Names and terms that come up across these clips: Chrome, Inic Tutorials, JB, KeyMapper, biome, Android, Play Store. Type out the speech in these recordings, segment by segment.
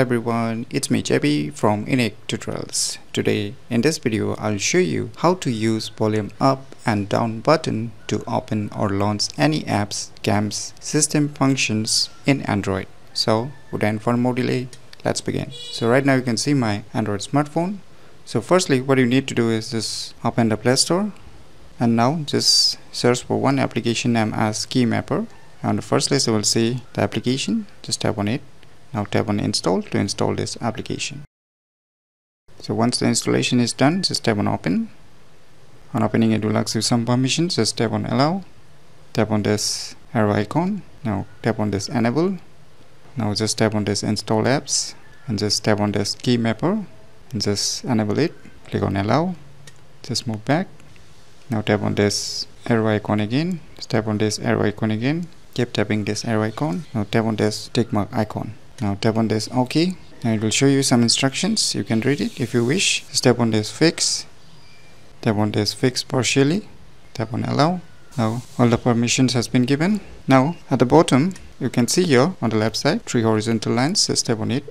Hello everyone, it's me JB from Inic Tutorials. Today in this video I'll show you how to use volume up and down button to open or launch any apps, games, system functions in Android. So without any more delay, let's begin. So right now you can see my Android smartphone. So firstly what you need to do is just open the Play Store and now just search for one application named as KeyMapper. On the first list you will see the application, just tap on it. Now tap on install to install this application. So once the installation is done, just tap on open. On opening it will ask you some permissions, just tap on allow. Tap on this arrow icon, now tap on this enable. Now just tap on this install apps and just tap on this KeyMapper and just enable it. Click on allow, just move back. Now tap on this arrow icon again, just tap on this arrow icon again. Keep tapping this arrow icon, now tap on this tick mark icon. Now tap on this OK and it will show you some instructions. You can read it if you wish. Just tap on this fix. Tap on this fix partially. Tap on allow. Now all the permissions has been given. Now at the bottom you can see here on the left side 3 horizontal lines. Just tap on it.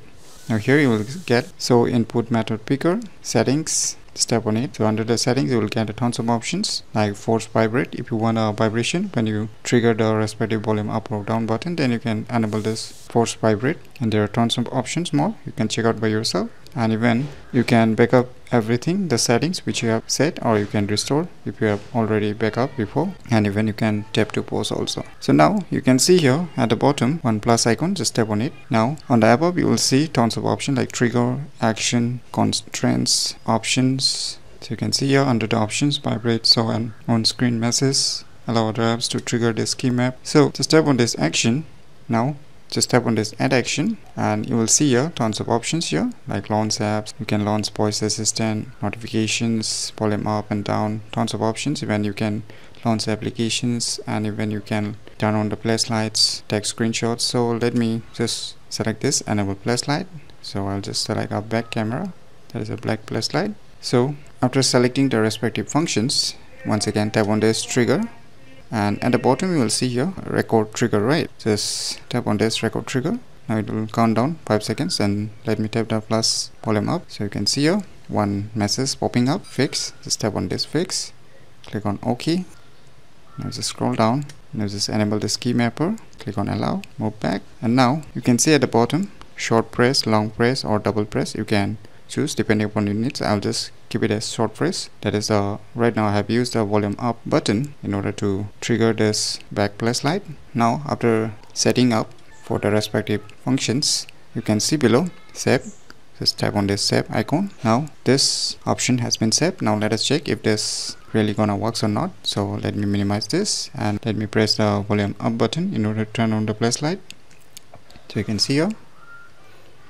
Now here you will get show input method picker, settings. Just tap on it. So under the settings you will get a tons of options like force vibrate. If you want a vibration when you trigger the respective volume up or down button, then you can enable this force vibrate. And there are tons of options more. You can check out by yourself. And even you can back up everything, the settings which you have set, or you can restore if you have already back up before. And even you can tap to pause also. So now you can see here at the bottom one plus icon. Just tap on it. Now on the above you will see tons of options like trigger, action, constraints, options. So you can see here under the options vibrate, so an on-screen message, allow other apps to trigger this key map. So just tap on this action. Now just tap on this add action and you will see here tons of options here like launch apps. You can launch voice assistant, notifications, volume up and down, tons of options. Even you can launch applications and even you can turn on the flashlights, take screenshots. So let me just select this enable flashlight. So I'll just select a back camera. That is a black flashlight. So after selecting the respective functions, once again tap on this trigger. And at the bottom you will see here record trigger rate. Just tap on this record trigger. Now it will count down 5 seconds and let me tap the plus volume up. So you can see here one message popping up, fix. Just tap on this fix. Click on OK. Now just scroll down. Now just enable this key mapper. Click on allow. Move back. And now you can see at the bottom short press, long press or double press. You can choose depending upon your needs. I'll just keep it as short press. That is right now I have used the volume up button in order to trigger this back flashlight. Now after setting up for the respective functions, you can see below save. Just tap on this save icon. Now this option has been saved. Now let us check if this really gonna works or not. So let me minimize this and let me press the volume up button in order to turn on the flashlight. So you can see here.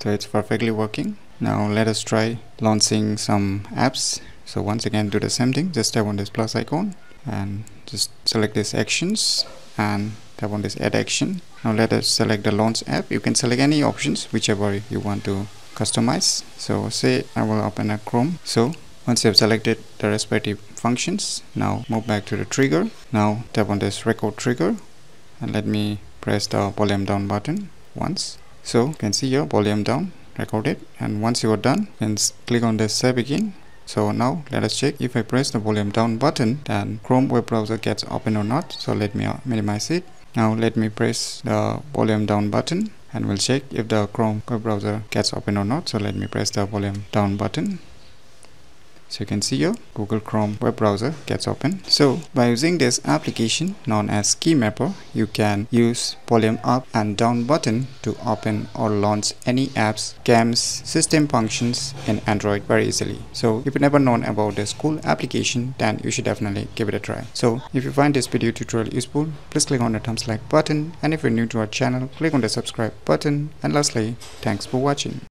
So it's perfectly working. Now let us try launching some apps. So once again do the same thing. Just tap on this plus icon and just select this actions and tap on this add action. Now let us select the launch app. You can select any options whichever you want to customize. So say I will open a Chrome. So once you have selected the respective functions, now move back to the trigger. Now tap on this record trigger and let me press the volume down button once. So you can see here volume down. Record it, and once you are done then click on this save again. So now let us check if I press the volume down button then Chrome web browser gets open or not. So let me minimize it. Now let me press the volume down button and we'll check if the Chrome web browser gets open or not. So let me press the volume down button. So you can see your Google Chrome web browser gets open. So by using this application known as KeyMapper, you can use volume up and down button to open or launch any apps, games, system functions in Android very easily. So if you never known about this cool application, then you should definitely give it a try. So if you find this video tutorial useful, please click on the thumbs like button, and if you're new to our channel, click on the subscribe button. And lastly, thanks for watching.